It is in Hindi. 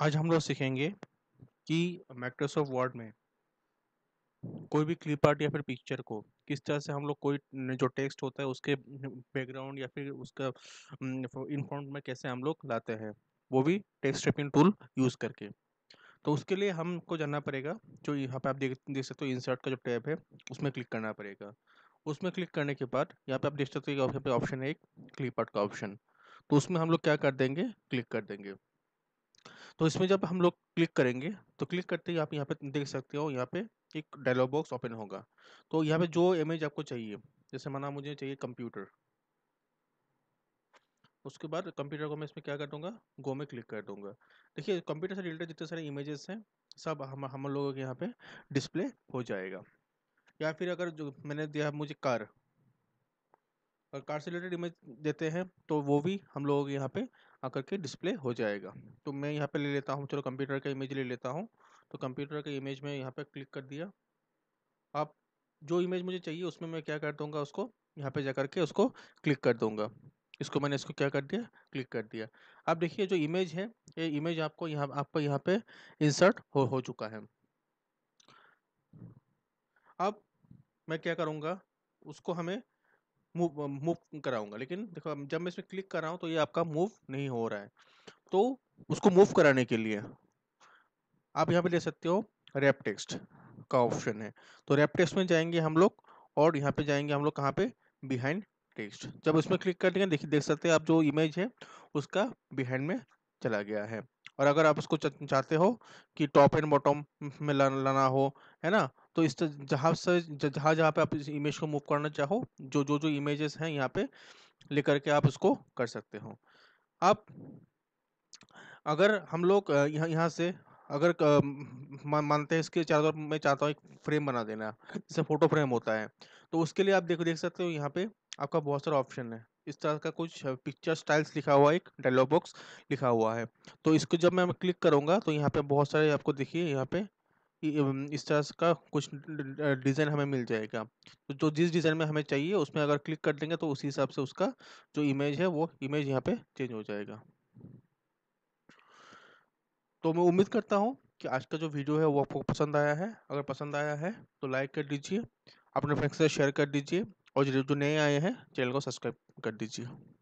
आज हम लोग सीखेंगे कि माइक्रोसॉफ्ट वर्ड में कोई भी क्लिप आर्ट या फिर पिक्चर को किस तरह से हम लोग कोई जो टेक्स्ट होता है उसके बैकग्राउंड या फिर उसका इन फ्रंट में कैसे हम लोग लाते हैं, वो भी टेक्स्ट रैपिंग टूल यूज़ करके। तो उसके लिए हमको जानना पड़ेगा, जो यहाँ पे आप देख सकते हो इंसर्ट का जो टैब है उसमें क्लिक करना पड़ेगा। उसमें क्लिक करने के बाद यहाँ पे आप देख सकते हो यहाँ पे ऑप्शन है एक क्लिप आर्ट का ऑप्शन, तो उसमें हम लोग क्या कर देंगे, क्लिक कर देंगे। तो इसमें जब हम लोग क्लिक करेंगे तो क्लिक करते ही आप यहाँ पे देख सकते हो यहाँ पे एक डायलॉग बॉक्स ओपन होगा। तो यहाँ पे जो इमेज आपको चाहिए, जैसे माना मुझे चाहिए कंप्यूटर, उसके बाद कंप्यूटर को मैं इसमें क्या कर दूंगा, गो में क्लिक कर दूंगा। देखिए कंप्यूटर से रिलेटेड जितने सारे इमेजेस हैं सब हम लोगों के यहाँ पे डिस्प्ले हो जाएगा। या फिर अगर जो मैंने दिया मुझे कार और कार से रिलेटेड इमेज देते हैं तो वो भी हम लोगों के यहाँ पे आकर के डिस्प्ले हो जाएगा। तो मैं यहाँ पे ले लेता हूँ, चलो कंप्यूटर का इमेज ले लेता हूँ। तो कंप्यूटर के इमेज में यहाँ पे क्लिक कर दिया। आप जो इमेज मुझे चाहिए उसमें मैं क्या कर दूँगा, उसको यहाँ पे जा कर के उसको क्लिक कर दूँगा। इसको मैंने इसको क्या कर दिया, क्लिक कर दिया। आप देखिए जो इमेज है, ये इमेज आपको यहाँ पे इंसर्ट हो चुका है। अब मैं क्या करूँगा, उसको हमें मूव कराऊंगा, लेकिन देखो जब मैं इसमें क्लिक कर रहा हूँ तो ये आपका मूव नहीं हो रहा है। तो उसको मूव कराने के लिए आप यहाँ पे ले सकते हो रैप टेक्स्ट का ऑप्शन है। तो रैप टेक्स्ट में जाएंगे हम लोग और यहाँ पे जाएंगे हम लोग कहाँ पे, बिहाइंड टेक्स्ट। जब उसमें क्लिक कर देंगे देखिए देख सकते हैं आप जो इमेज है उसका बिहाइंड में चला गया है। और अगर आप उसको चाहते हो कि टॉप एंड बॉटम में लाना हो, है ना, तो इस जहाँ पे आप इस इमेज को मूव करना चाहो, जो इमेजेस हैं यहाँ पे लेकर के आप उसको कर सकते हो। आप अगर हम लोग यहाँ से अगर मानते हैं इसके चारों तरफ मैं चाहता हूँ एक फ्रेम बना देना, जैसे फोटो फ्रेम होता है, तो उसके लिए आप देख सकते हो यहाँ पे आपका बहुत सारा ऑप्शन है। इस तरह का कुछ पिक्चर स्टाइल्स लिखा हुआ है, एक डायलॉग बॉक्स लिखा हुआ है। तो इसको जब मैं क्लिक करूँगा तो यहाँ पे बहुत सारे आपको देखिए यहाँ पे इस तरह का कुछ डिज़ाइन हमें मिल जाएगा। तो जो जिस डिज़ाइन में हमें चाहिए उसमें अगर क्लिक कर देंगे तो उसी हिसाब से उसका जो इमेज है वो इमेज यहाँ पे चेंज हो जाएगा। तो मैं उम्मीद करता हूँ कि आज का जो वीडियो है वो आपको पसंद आया है। अगर पसंद आया है तो लाइक कर दीजिए, अपने फ्रेंड्स से शेयर कर दीजिए और जो नए आए हैं चैनल को सब्सक्राइब कर दीजिए।